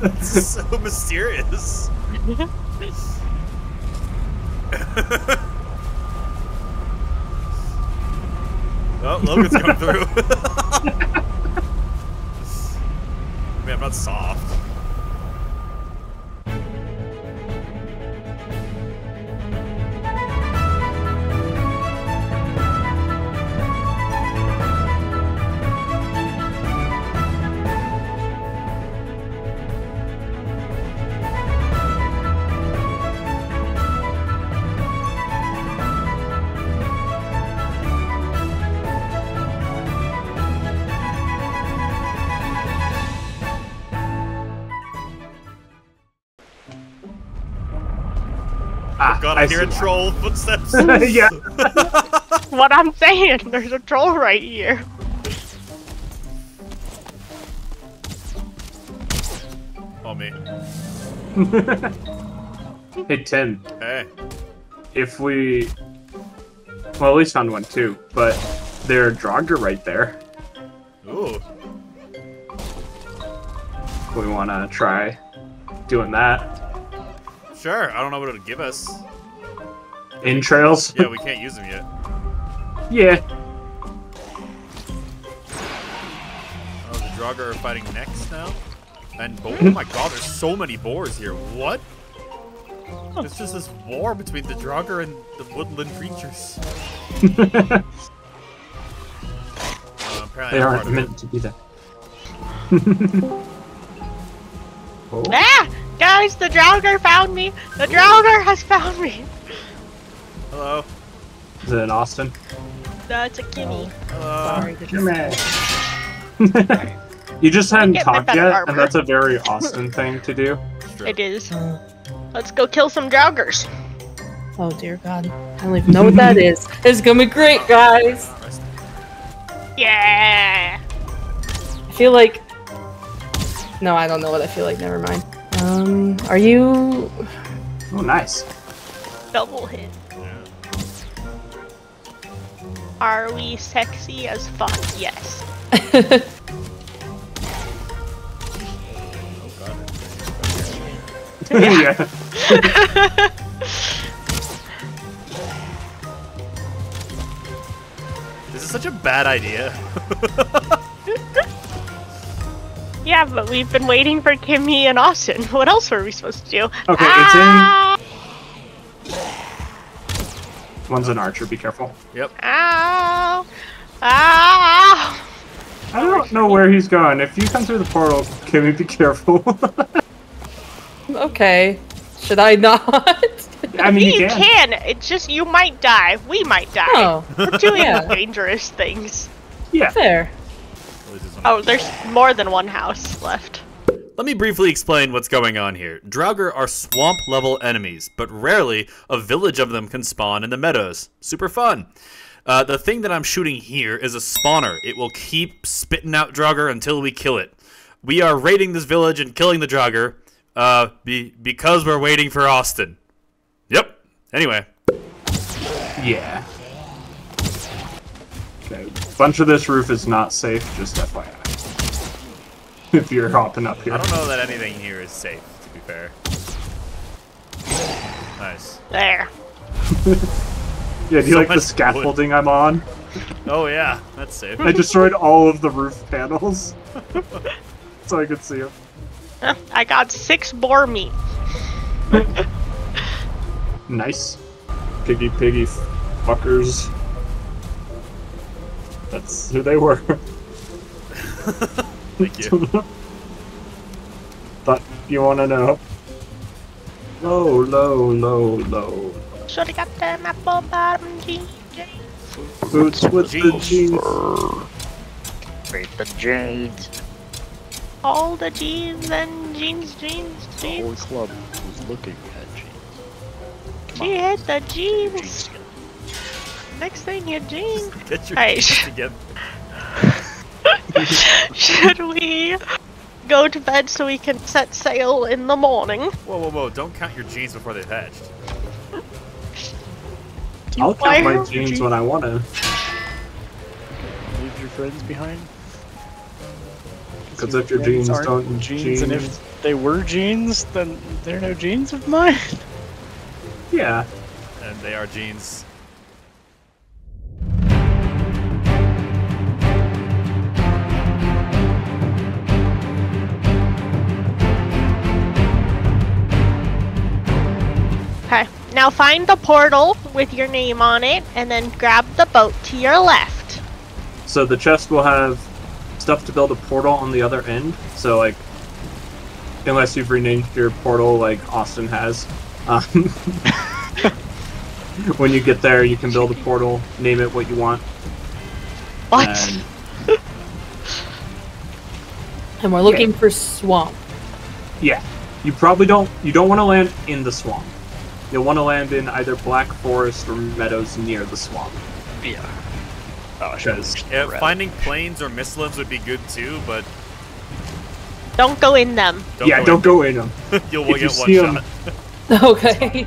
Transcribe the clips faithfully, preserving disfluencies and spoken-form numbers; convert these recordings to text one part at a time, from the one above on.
That's so mysterious. Oh, Logan's coming through. I mean, I'm not soft. God, I, I hear a troll that. Footsteps. Yeah. That's what I'm saying. There's a troll right here. Oh, me. Hey, Tim. Hey. If we... Well, at least found one, too. But there are Draugr right there. Ooh. We want to try doing that. Sure. I don't know what it'll give us. Entrails? Yeah, we can't use them yet. Yeah. Oh, the Draugr are fighting necks now? And bo oh my god, there's so many boars here. What? It's just this war between the Draugr and the woodland creatures. uh, they aren't meant to be there. Oh. Ah! Guys, the Draugr found me! The Draugr has found me! Hello. Is it an Austin? No, it's a Kimmy. Hello. Sorry, Kimmy. You just hadn't talked yet, armor. And that's a very Austin thing to do. It is. Let's go kill some Draugrs. Oh dear god. I don't even know what that is. It's gonna be great, guys! Yeah! I feel like... No, I don't know what I feel like. Never mind. Um, are you... Oh, nice. Double hit. Yeah. Are we sexy as fuck? Yes. Oh god. Yeah. This is such a bad idea. Yeah, but we've been waiting for Kimmy and Austin. What else were we supposed to do? Okay, ah! It's in... One's an archer, be careful. Yep. Ow! Ow! I don't know where he's going. If you come through the portal, Kimmy, be careful. Okay. Should I not? I mean, you, you can. can. It's just you might die. We might die. Oh. We're doing yeah. dangerous things. Yeah. Fair. Oh, there's more than one house left. Let me briefly explain what's going on here. Draugr are swamp-level enemies, but rarely a village of them can spawn in the meadows. Super fun. Uh, the thing that I'm shooting here is a spawner. It will keep spitting out Draugr until we kill it. We are raiding this village and killing the Draugr uh, be because we're waiting for Austin. Yep. Anyway. Yeah. Okay. Bunch of this roof is not safe, just F Y I. If you're hopping up here. I don't know that anything here is safe, to be fair. Nice. There. Yeah, do you so like the scaffolding wood. I'm on? Oh yeah, that's safe. I destroyed all of the roof panels. So I could see them. I got six boar meat. Nice. Piggy piggy fuckers. That's who they were. Thank you. Thought you want to know. Low, low, low, low. Shoulda got them apple bottom jeans. Boots with the jeans. With the jeans. All the jeans and jeans, jeans, jeans. The whole club was looking at jeans. She had the jeans. Next thing you do, get your right. together. Should we go to bed so we can set sail in the morning? Whoa, whoa, whoa! Don't count your jeans before they've hatched. I'll Why count my jeans, jeans when I want to. Leave your friends behind. Because if your genes don't genes, genes, and if they were genes, then they're no genes of mine. Yeah. And they are genes. Okay. Now find the portal with your name on it, and then grab the boat to your left. So the chest will have stuff to build a portal on the other end. So like, unless you've renamed your portal like Austin has, um, when you get there, you can build a portal, name it what you want. What? And, and we're looking okay. for swamp. Yeah, you probably don't. You don't want to land in the swamp. You'll want to land in either Black Forest or meadows near the swamp. Yeah. Oh, yeah, finding planes or missiles would be good too, but don't go in them. Don't yeah, go don't in go in them. them. You'll if get you one shot. Them. Okay.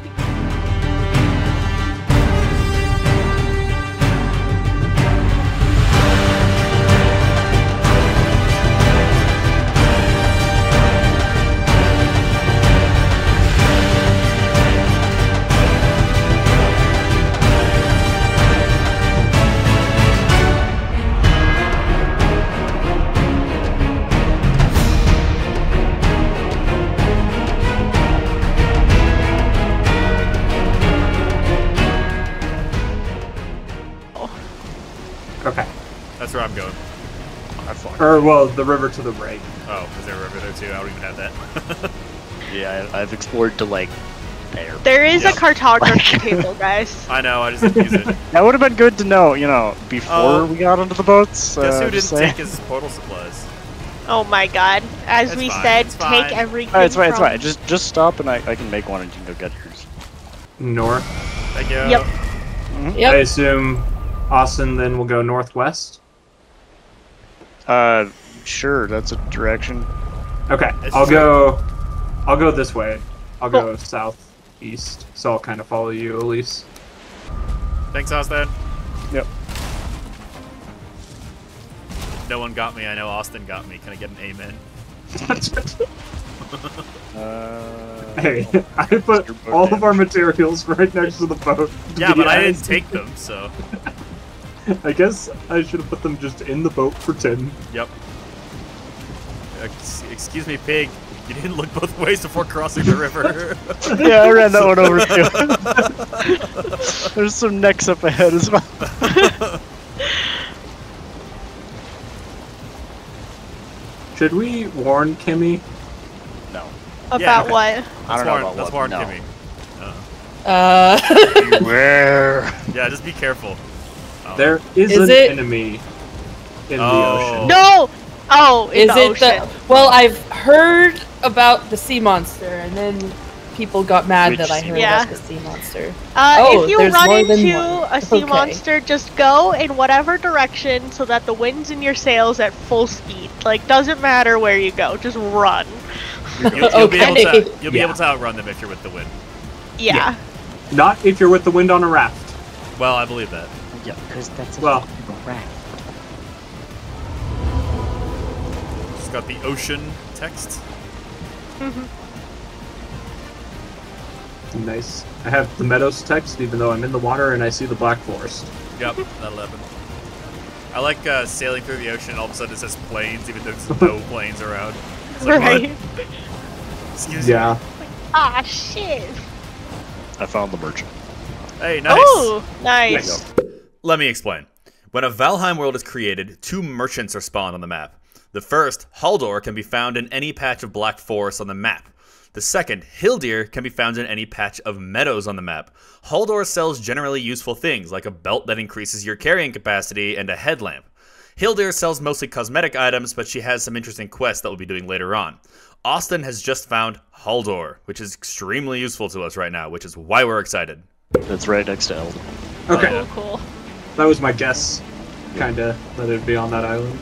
I'm going. Or, well, the river to the right. Oh, is there a river there too? I don't even have that. Yeah, I, I've explored to like there. There is yep. a cartography table, guys. I know, I just didn't use it. That would have been good to know, you know, before uh, we got onto the boats. Guess uh, who didn't take his portal supplies? Oh my god. As it's we fine, said, take everything. Oh, it's fine, it's fine. Just, just stop and I, I can make one and you can go get yours. North. Thank you. Yep. Mm-hmm. Yep. I assume Austin then will go northwest. Uh, sure, that's a direction. Okay, I'll go, I'll go this way. I'll go cool. southeast, so I'll kind of follow you, Elise. Thanks, Austin. Yep. No one got me, I know Austin got me. Can I get an amen? uh, hey, I put all of our materials right next to the boat. Yeah, but I didn't take them, so... I guess I should have put them just in the boat for Tim. Yep. Ex excuse me, Pig. You didn't look both ways before crossing the river. Yeah, I ran that one over too. There's some necks up ahead as well. Should we warn Kimmy? No. About yeah, okay. what? Let's I don't warn, know about let's what. Let's warn no. Kimmy. Uh. uh... Beware. Yeah, just be careful. There is, is an it... enemy in oh. the ocean. No! Oh, in is the it ocean. The... Well, I've heard about the sea monster, and then people got mad Which that I heard yeah. about the sea monster. Uh, oh, if you run into a sea okay. monster, just go in whatever direction so that the wind's in your sails at full speed. Like, doesn't matter where you go, just run. You'll, you'll okay. be, able to, you'll be yeah. able to outrun them if you're with the wind. Yeah. yeah. Not if you're with the wind on a raft. Well, I believe that. Yeah, because that's a well, raft. It's got the ocean text. Mm-hmm. Nice. I have the meadows text, even though I'm in the water and I see the Black Forest. Yep, that'll happen. I like uh, sailing through the ocean. All of a sudden, it says planes, even though there's no planes around. It's like, right. What? Excuse yeah. me. Ah, oh, shit. I found the merchant. Hey, nice. Oh, nice. nice. Let me explain. When a Valheim world is created, two merchants are spawned on the map. The first, Haldor, can be found in any patch of Black Forest on the map. The second, Hildir, can be found in any patch of meadows on the map. Haldor sells generally useful things, like a belt that increases your carrying capacity and a headlamp. Hildir sells mostly cosmetic items, but she has some interesting quests that we'll be doing later on. Austin has just found Haldor, which is extremely useful to us right now, which is why we're excited. That's right next to Elder. Okay. Oh, cool. That was my guess, kinda, that it'd be on that island.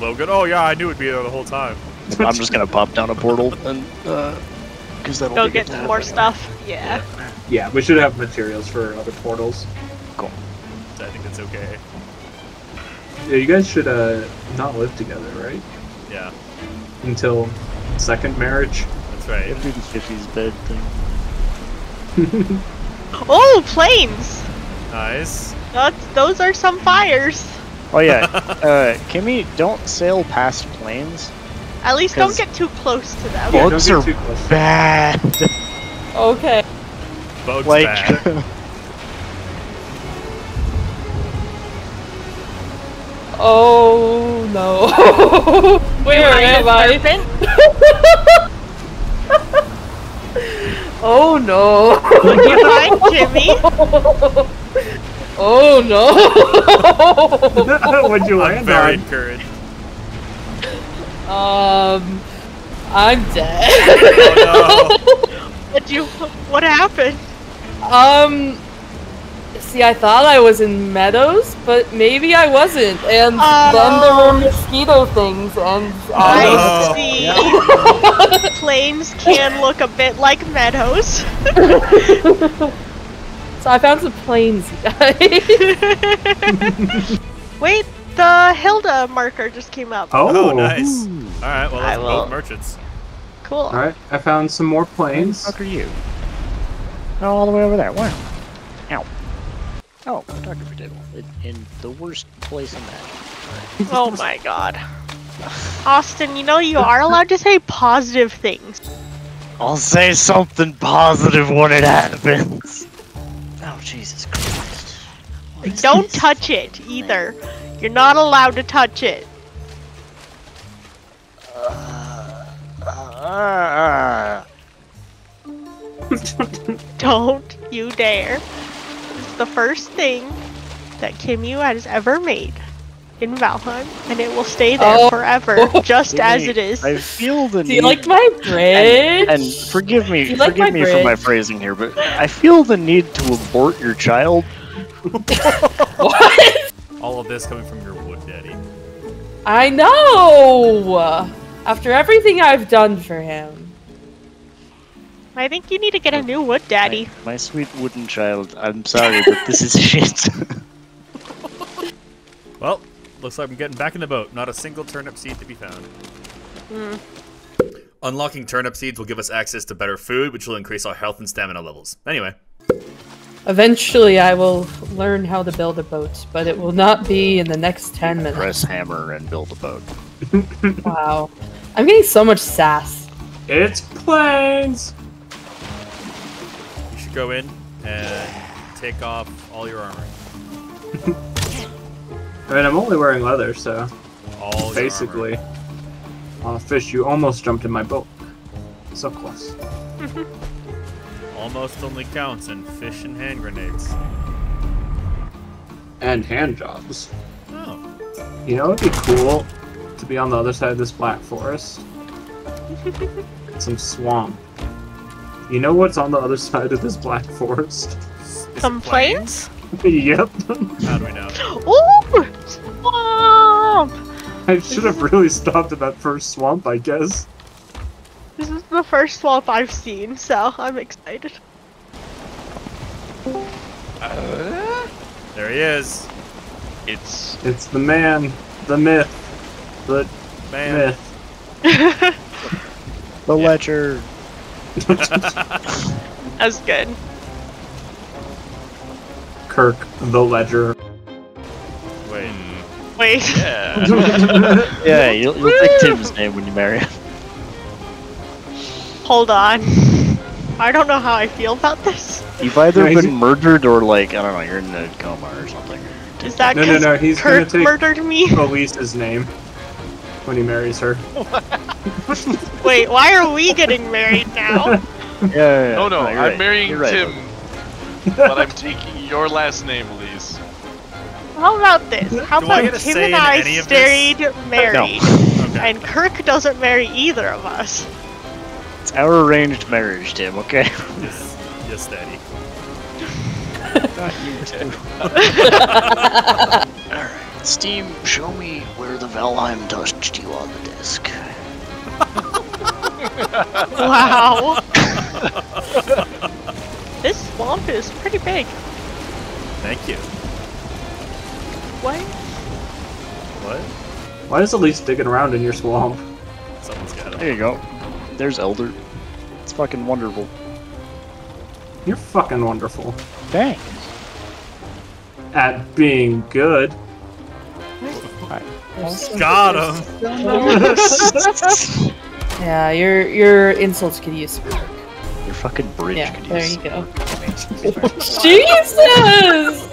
Logan? Oh yeah, I knew it'd be there the whole time. I'm just gonna pop down a portal and, uh, cause that'll Go get some more stuff, yeah. yeah. Yeah, we should have materials for other portals. Cool. I think that's okay. Yeah, you guys should, uh, not live together, right? Yeah. Until second marriage. That's right. Every fifties bed thing. Oh, flames! Nice. That's, those are some fires. Oh yeah. uh, Kimmy, don't sail past planes. At least don't get too close to them. Yeah, boats are bad. Okay. Boats like, bad. Oh no. Where am I? Oh no. Would you mind, Jimmy? Oh no. Would you land? I'm very encouraged. Um, I'm dead. Oh no. What do you, what happened? Um, see, I thought I was in meadows, but maybe I wasn't. And uh, then there were mosquito things, and I uh, see. Yeah. Plains can look a bit like meadows. So I found some plains, you guys. Wait, the Hilda marker just came up. Oh, oh nice. Ooh. All right, well, let's both merchants. Cool. All right, I found some more planes. Where the fuck are you? All the way over there. Wow. Ow. Oh, I'm talking for table. In the worst place imaginable. Oh my god. Austin, you know you are allowed to say positive things. I'll say something positive when it happens. Oh, Jesus Christ. Don't touch it, either. You're not allowed to touch it. Uh, Don't you dare. It's the first thing that Kimmy has ever made in Valheim, and it will stay there oh. forever, just Kimmy, as it is. I feel the Do need- you like my bridge? And, and forgive me, forgive like my me bridge? for my phrasing here, but I feel the need to abort your child. What? All of this coming from your wood daddy. I know! After everything I've done for him. I think you need to get a new wood daddy. My, my sweet wooden child, I'm sorry, but this is shit. Well, looks like I'm getting back in the boat. Not a single turnip seed to be found. Mm. Unlocking turnip seeds will give us access to better food, which will increase our health and stamina levels. Anyway. Eventually I will learn how to build a boat, but it will not be in the next ten minutes. Press hammer and build a boat. Wow. I'm getting so much sass. It's planes! You should go in and take off all your armor. I mean, I'm only wearing leather, so... All Basically. On a fish, you almost jumped in my boat. So close. Almost only counts in fish and hand grenades. And hand jobs. Oh. You know, it'd be cool to be on the other side of this black forest. Some swamp. You know what's on the other side of this black forest? Some plains? Yep. How do we know? Ooh! Swamp! I should have really stopped at that first swamp, I guess. This is the first swamp I've seen, so I'm excited. Uh, there he is. It's... It's the man. The myth. The man. Myth. The ledger. That's good. Kirk, the ledger. Wait. Wait. Yeah, yeah you'll, you'll take Tim's name when you marry him. Hold on. I don't know how I feel about this. You've either Crazy. been murdered or, like, I don't know, you're in a coma or something. Is that no, no, no, he's Kirk gonna take murdered me? Police's name. When he marries her. Wait, why are we getting married now? yeah, yeah, yeah. No, no, no I'm right. marrying right, Tim, right. but I'm taking your last name, Elise. How about this? How Do about Tim and I stayed married, no. okay. and Kirk doesn't marry either of us? It's our arranged marriage, Tim, okay? Yes, yes, Daddy. Not you, Tim. Alright. Steam, show me where the Valheim touched you on the disc. Wow. This swamp is pretty big. Thank you. What? What? Why is Elise digging around in your swamp? Someone's got it. There you go. There's Elder. It's fucking wonderful. You're fucking wonderful. Thanks. At being good. Got him. Yeah, your your insults could use some work. Your fucking bridge yeah, could use some work. There you go. Jesus!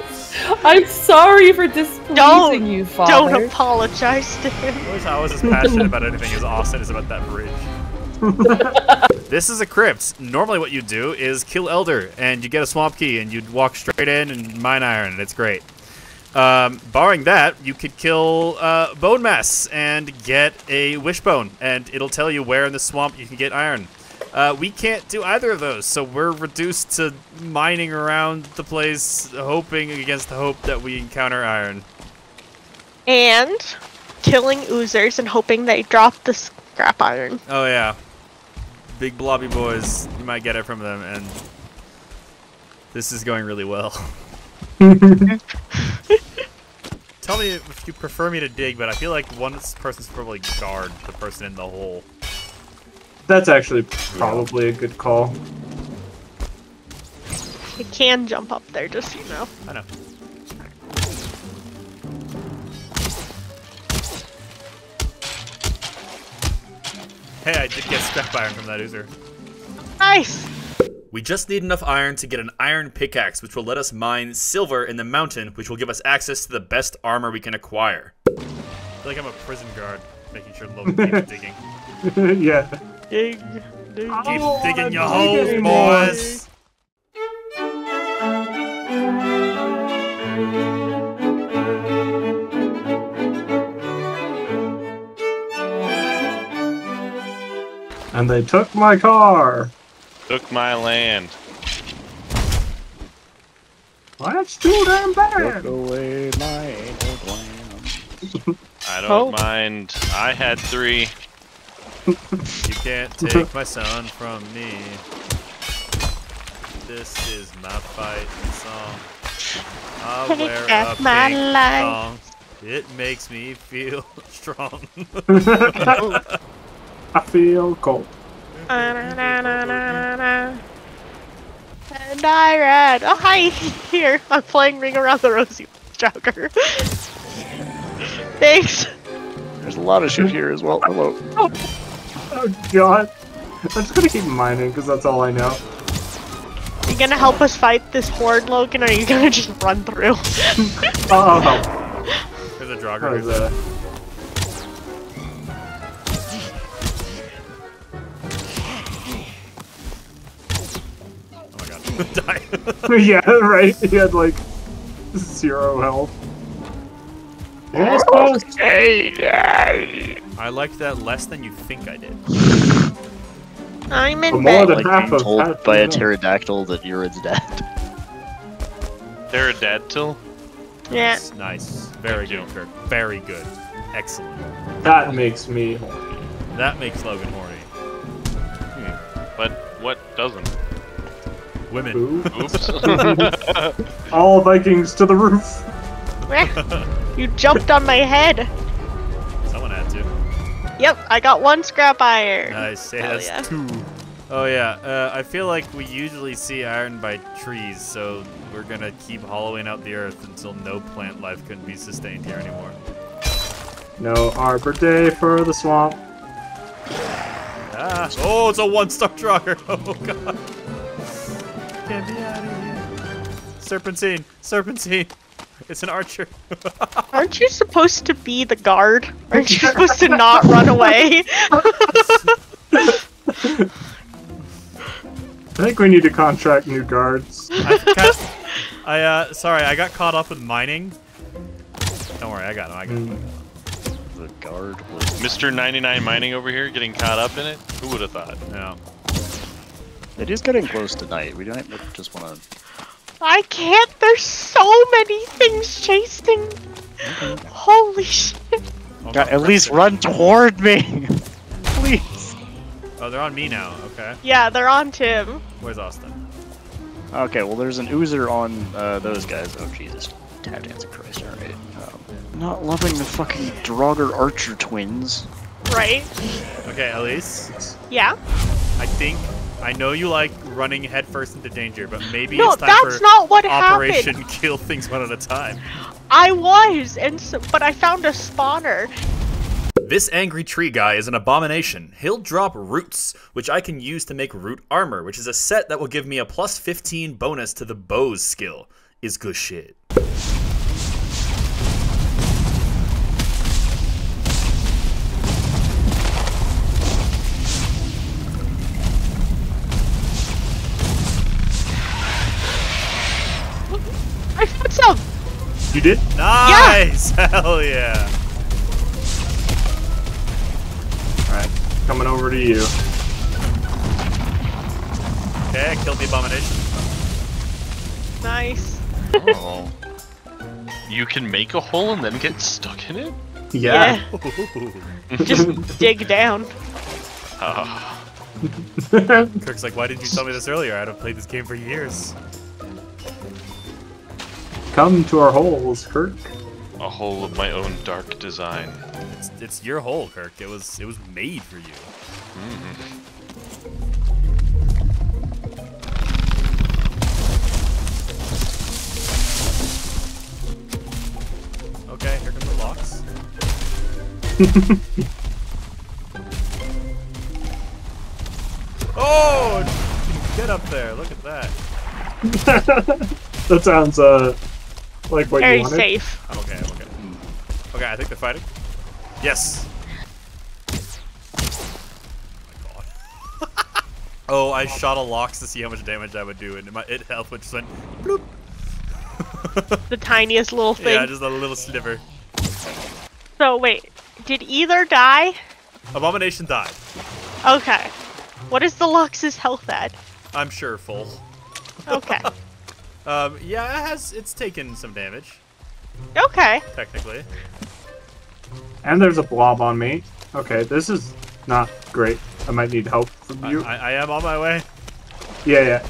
I'm sorry for displeasing you, Father. Don't apologize to him. I was as passionate about anything as Austin is about that bridge. This is a crypt. Normally what you do is kill Elder, and you get a swamp key, and you'd walk straight in and mine iron, and it's great. Um, barring that, you could kill uh, bone mass and get a wishbone, and it'll tell you where in the swamp you can get iron. Uh, we can't do either of those, so we're reduced to mining around the place, hoping against the hope that we encounter iron. And killing oozers and hoping they drop the scrap iron. Oh yeah. Big blobby boys, you might get it from them, and this is going really well. Tell me if you prefer me to dig, but I feel like one person's probably guard the person in the hole. That's actually probably yeah. a good call. You can jump up there, just so you know. I know. Hey, I did get scrap iron from that oozer. Nice! We just need enough iron to get an iron pickaxe, which will let us mine silver in the mountain, which will give us access to the best armor we can acquire. I feel like I'm a prison guard, making sure Logan keeps digging. Yeah. Dig, dig. Keep digging your holes, boys! And they took my car! Took my land. Well, that's too damn bad. Took away my old land. I don't oh. mind. I had three. You can't take my son from me. This is my fighting song. I'll take wear a pink thong. It makes me feel strong. I feel cold. Na, na, na, na, na. And I read. Oh, hi! Here, I'm playing Ring Around the Rosie with Draugr. Thanks! There's a lot of shit here as well. Hello. Oh, oh god. I'm just gonna keep mining, because that's all I know. Are you gonna help us fight this horde, Logan, or are you gonna just run through? uh oh, help. There's a Draugr. There's a... Die. Yeah, right. He had like zero health. Yes, okay. I liked that less than you think I did. I'm in bed. Like being told half by a pterodactyl that you're its dad. Pterodactyl? Yeah. That's nice. Very good, Kirk. Very good. Excellent. That makes me horny. That makes Logan horny. Hmm. But what doesn't? Women. Oops. All Vikings to the roof. You jumped on my head. Someone had to. Yep, I got one scrap iron. Nice. Hey, that's yeah. two. Oh yeah. Uh, I feel like we usually see iron by trees, so we're gonna keep hollowing out the earth until no plant life can be sustained here anymore. No Arbor Day for the swamp. Ah. Oh, it's a one-star Draugr. Oh god. Can't be out of here. Serpentine! Serpentine! It's an archer. Aren't you supposed to be the guard? Aren't you supposed to not run away? I think we need to contract new guards. I, I uh, sorry, I got caught up with mining. Don't worry, I got him, I got him. Mm. The guard was... Mister ninety-nine Mining over here getting caught up in it? Who would have thought? No. It is getting close to night. We don't just want to. I can't. There's so many things chasing. Mm-hmm. Holy shit! Oh, God, at least run toward me, please. Oh, they're on me now. Okay. Yeah, they're on Tim. Where's Austin? Okay. Well, there's an oozer on uh, those guys. Oh Jesus! Tap dance, Christ! All right. Um, Not loving the fucking Draugr Archer twins. Right. Okay, Elise. Yeah? I think, I know you like running headfirst into danger, but maybe no, it's time that's for not what Operation happened. Kill Things One at a Time. I was, and so, but I found a spawner. This angry tree guy is an abomination. He'll drop roots, which I can use to make root armor, which is a set that will give me a plus fifteen bonus to the bows skill. Is good shit. I found some! You did? Nice! Yeah. Hell yeah! Alright, coming over to you. Okay, I killed the abomination. Nice. Oh. You can make a hole and then get stuck in it? Yeah. yeah. Just dig down. Oh. Kirk's like, why didn't you tell me this earlier? I haven't played this game for years. Come to our holes, Kirk. A hole of my own dark design. It's, it's your hole, Kirk. It was it was made for you. Mm. Okay, here come the locks. Oh, get up there! Look at that. That sounds uh. Like what Very you wanted. safe. I'm okay, I'm okay. Okay, I think they're fighting. Yes! Oh my god. Oh, I shot a lox to see how much damage I would do, and my it health which went bloop! The tiniest little thing. Yeah, just a little sliver. So, wait. Did either die? Abomination died. Okay. What is the lox's health at? I'm sure full. Okay. Um, yeah, it has, it's taken some damage. Okay. Technically. And there's a blob on me. Okay, this is not great. I might need help from you. I, I, I am on my way. Yeah, yeah.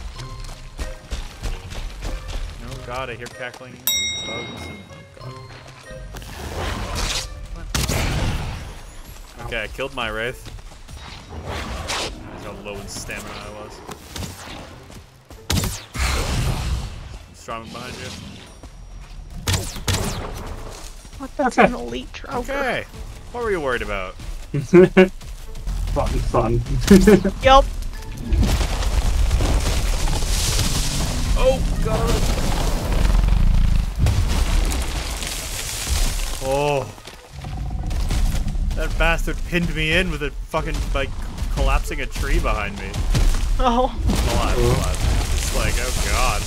Oh god, I hear cackling bugs. Oh god. Okay, I killed my wraith. That's how low in stamina I was. Behind you. What? That's okay. An elite Draugr. Okay. What were you worried about? Fucking fun. Yup. Oh god. Oh. That bastard pinned me in with a fucking like collapsing a tree behind me. Oh. Alive, alive. It's like, oh god.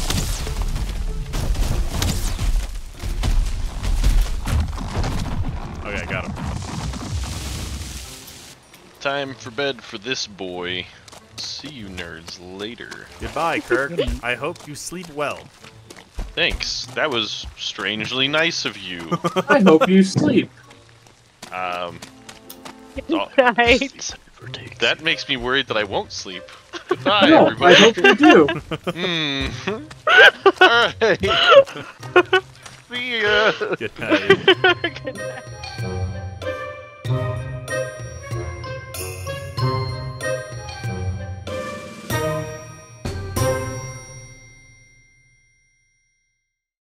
Okay, I got him. Time for bed for this boy. See you nerds later. Goodbye, Kirk. I hope you sleep well. Thanks. That was strangely nice of you. I hope you sleep. Um. Oh, night. That makes me worried that I won't sleep. Goodbye, no, everybody. I hope you do. Mm. All right. See ya. Good night. Good night.